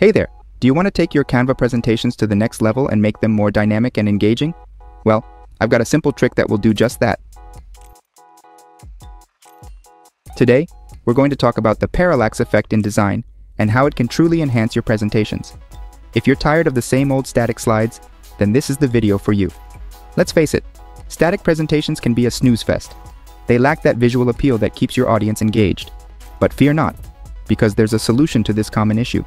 Hey there! Do you want to take your Canva presentations to the next level and make them more dynamic and engaging? Well, I've got a simple trick that will do just that. Today, we're going to talk about the parallax effect in design and how it can truly enhance your presentations. If you're tired of the same old static slides, then this is the video for you. Let's face it, static presentations can be a snooze fest. They lack that visual appeal that keeps your audience engaged. But fear not, because there's a solution to this common issue.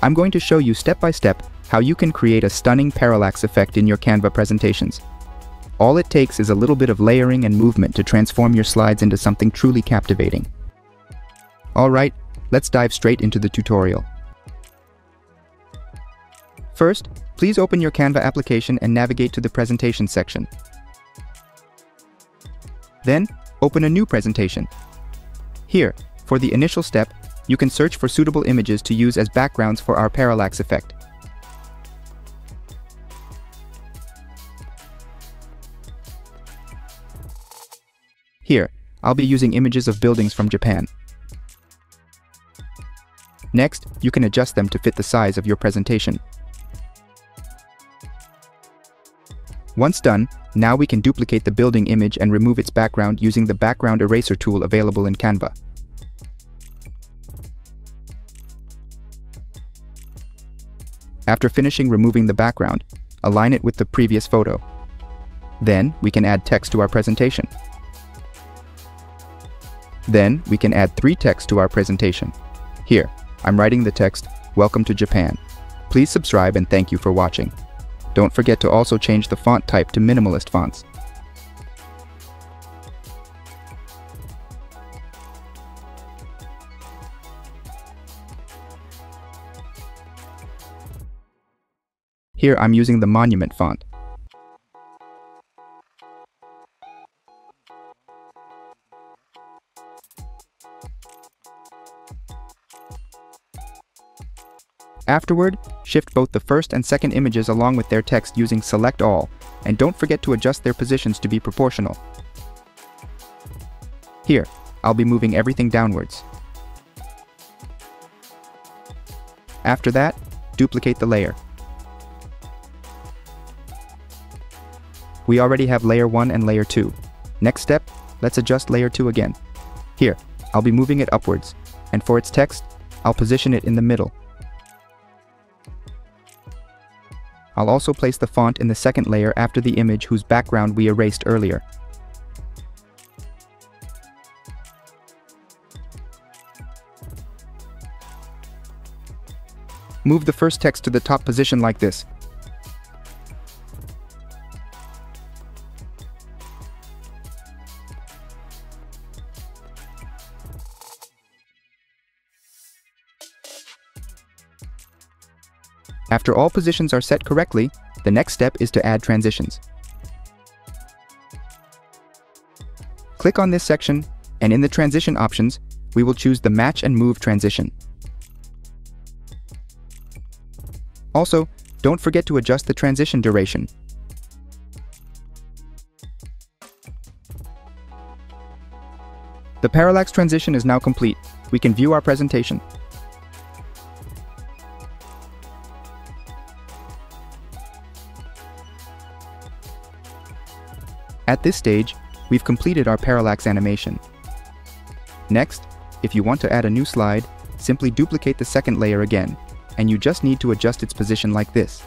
I'm going to show you step by step how you can create a stunning parallax effect in your Canva presentations. All it takes is a little bit of layering and movement to transform your slides into something truly captivating. Alright, let's dive straight into the tutorial. First, please open your Canva application and navigate to the presentation section. Then, open a new presentation. Here, for the initial step, you can search for suitable images to use as backgrounds for our parallax effect. Here, I'll be using images of buildings from Japan. Next, you can adjust them to fit the size of your presentation. Once done, now we can duplicate the building image and remove its background using the background eraser tool available in Canva. After finishing removing the background, align it with the previous photo. Then, we can add text to our presentation. Then, we can add three texts to our presentation. Here, I'm writing the text, "Welcome to Japan. Please subscribe and thank you for watching." Don't forget to also change the font type to minimalist fonts. Here I'm using the Monument font. Afterward, shift both the first and second images along with their text using Select All, and don't forget to adjust their positions to be proportional. Here, I'll be moving everything downwards. After that, duplicate the layer. We already have layer 1 and layer 2. Next step, let's adjust layer 2 again. Here, I'll be moving it upwards, and for its text, I'll position it in the middle. I'll also place the font in the second layer after the image whose background we erased earlier. Move the first text to the top position like this. After all positions are set correctly, the next step is to add transitions. Click on this section, and in the transition options, we will choose the Match and Move transition. Also, don't forget to adjust the transition duration. The parallax transition is now complete. We can view our presentation. At this stage, we've completed our parallax animation. Next, if you want to add a new slide, simply duplicate the second layer again, and you just need to adjust its position like this.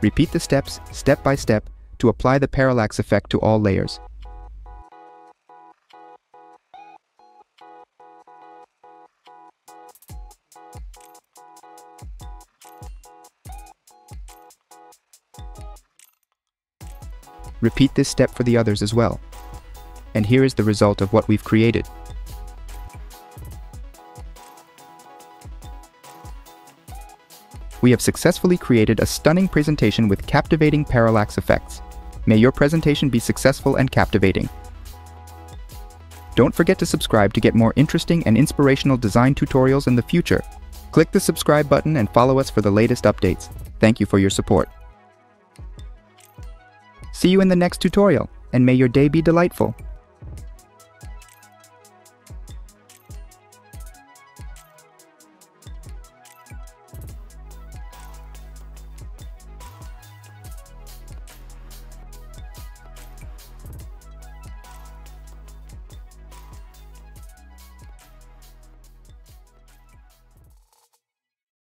Repeat the steps, step by step, to apply the parallax effect to all layers. Repeat this step for the others as well. And here is the result of what we've created. We have successfully created a stunning presentation with captivating parallax effects. May your presentation be successful and captivating. Don't forget to subscribe to get more interesting and inspirational design tutorials in the future. Click the subscribe button and follow us for the latest updates. Thank you for your support. See you in the next tutorial, and may your day be delightful!